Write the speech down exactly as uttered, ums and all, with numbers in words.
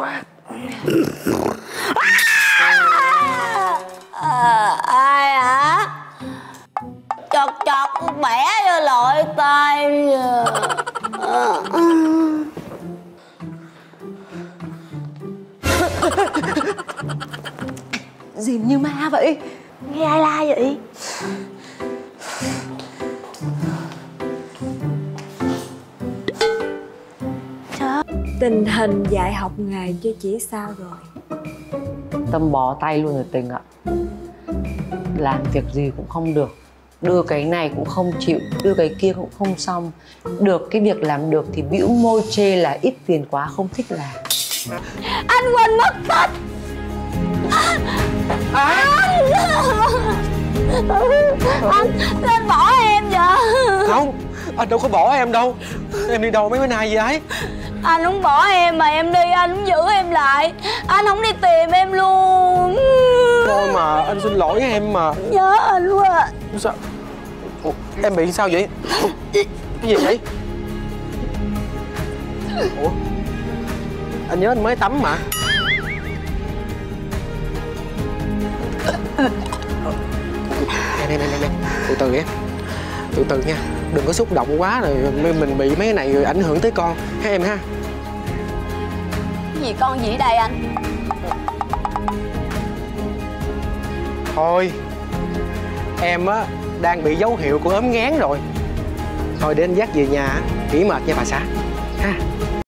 quá. À, ai hả? Chọt chọt bẻ vô lội tay. Dìm như ma vậy. Nghe ai la vậy? Tình hình dạy học nghề chứ chỉ sao rồi. Tâm bó tay luôn rồi Tình ạ. Làm việc gì cũng không được, đưa cái này cũng không chịu, đưa cái kia cũng không xong. Được cái việc làm được thì bĩu môi chê là ít tiền quá không thích làm. Anh Quỳnh mất tích. À? Anh... anh... anh bỏ em vậy? Không, anh đâu có bỏ em đâu. Em đi đâu mấy bữa nay vậy ấy? Anh không bỏ em mà em đi, anh không giữ em lại. Anh không đi tìm em luôn. Thôi mà, anh xin lỗi em mà. Nhớ anh quá. Sao? Ủa, em bị sao vậy? Cái gì vậy? Ủa? Anh nhớ anh mới tắm mà. Nè nè nè nè, từ từ em. Từ từ nha, đừng có xúc động quá rồi mình bị mấy cái này rồi ảnh hưởng tới con ha em ha. Cái gì con gì ở đây anh? Thôi em á đang bị dấu hiệu của ốm ngán rồi. Thôi để anh dắt về nhà nghỉ mệt nha bà xã ha.